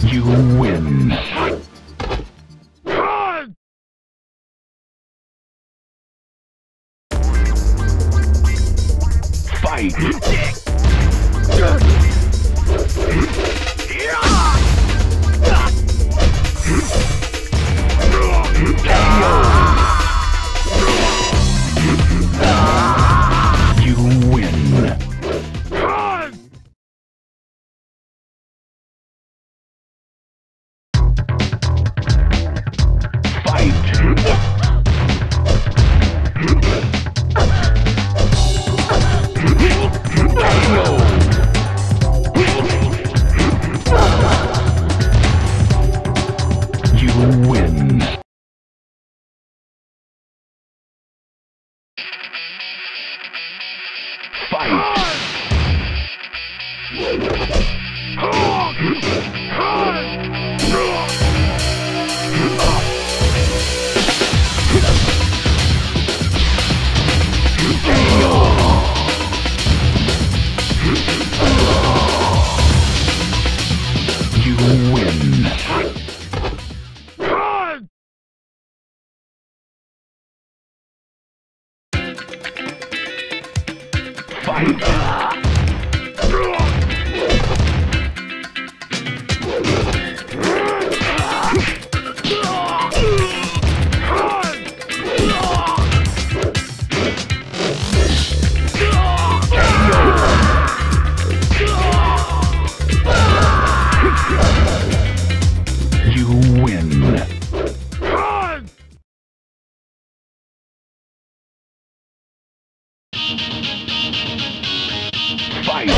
You win. Fight.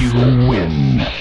You win.